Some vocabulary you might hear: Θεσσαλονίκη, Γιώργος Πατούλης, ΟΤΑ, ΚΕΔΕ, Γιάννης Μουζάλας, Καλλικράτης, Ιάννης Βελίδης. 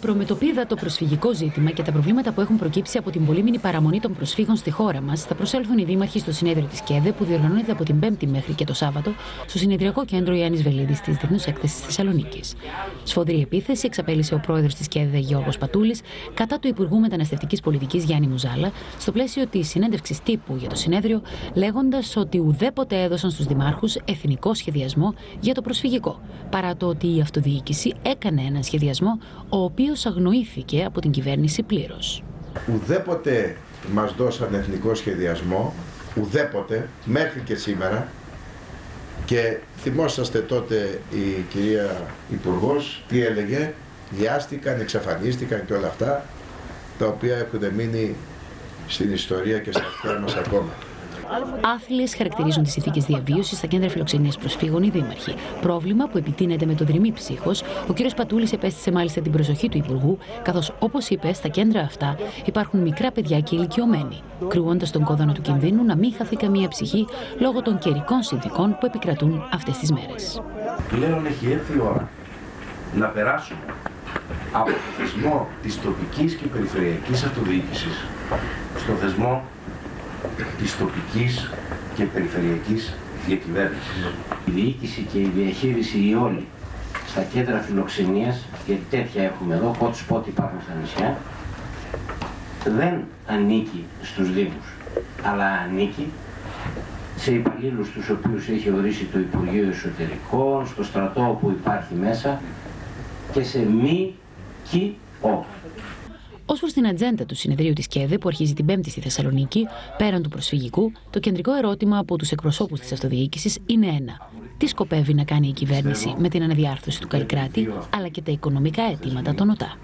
Προμετωπίδα το προσφυγικό ζήτημα και τα προβλήματα που έχουν προκύψει από την πολύμηνη παραμονή των προσφύγων στη χώρα μας, θα προσέλθουν οι δήμαρχοι στο συνέδριο της ΚΕΔΕ που διοργανώνεται από την 5η μέχρι και το Σάββατο στο συνεδριακό κέντρο Ιάννης Βελίδης της Διεθνούς Έκθεσης Θεσσαλονίκης. Σφοδρή επίθεση εξαπέλυσε ο πρόεδρος της ΚΕΔΕ Γιώργος Πατούλης κατά του Υπουργού Μεταναστευτικής Πολιτικής Γιάννη Μουζάλα στο πλαίσιο της συνέντευξης τύπου για το συνέδριο, λέγοντας ότι ουδέποτε έδωσαν στους δημάρχους εθνικό σχεδιασμό για το προσφυγικό, παρά το ότι η αυτοδιοίκηση έκανε έναν σχεδιασμό ο οποίος αγνοήθηκε από την κυβέρνηση πλήρως. Ουδέποτε μας δώσαν εθνικό σχεδιασμό, ουδέποτε, μέχρι και σήμερα. Και θυμόσαστε τότε η κυρία Υπουργός τι έλεγε, βιάστηκαν, εξαφανίστηκαν και όλα αυτά, τα οποία έχουν μείνει στην ιστορία και στα αυτιά μας ακόμα. Άθλιες χαρακτηρίζουν τις συνθήκες διαβίωσης στα κέντρα φιλοξενίας προσφύγων οι δήμαρχοι. Πρόβλημα που επιτείνεται με το δρυμή ψύχος. Ο κ. Πατούλης επέστησε μάλιστα την προσοχή του Υπουργού, καθώς όπως είπε, στα κέντρα αυτά υπάρχουν μικρά παιδιά και ηλικιωμένοι, κρυώντας τον κόδωνα του κινδύνου να μην χαθεί καμία ψυχή λόγω των καιρικών συνθήκων που επικρατούν αυτές τις μέρες. Πλέον έχει έρθει η ώρα να περάσουμε από το θεσμό της τοπικής και περιφερειακής αυτοδιοίκησης στον θεσμό της τοπικής και περιφερειακής διακυβέρνησης. Η διοίκηση και η διαχείριση η όλη στα κέντρα φιλοξενίας, γιατί τέτοια έχουμε εδώ, hot spot υπάρχουν στα νησιά, δεν ανήκει στους Δήμους, αλλά ανήκει σε υπαλλήλους τους οποίους έχει ορίσει το Υπουργείο Εσωτερικών, στο στρατό που υπάρχει μέσα και σε ΜΚΟ. Ως προς την ατζέντα του συνεδρίου της ΚΕΔΕ που αρχίζει την 5η στη Θεσσαλονίκη, πέραν του προσφυγικού, το κεντρικό ερώτημα από τους εκπροσώπους της αυτοδιοίκησης είναι ένα. Τι σκοπεύει να κάνει η κυβέρνηση με την αναδιάρθρωση του Καλλικράτη, αλλά και τα οικονομικά αιτήματα των ΟΤΑ.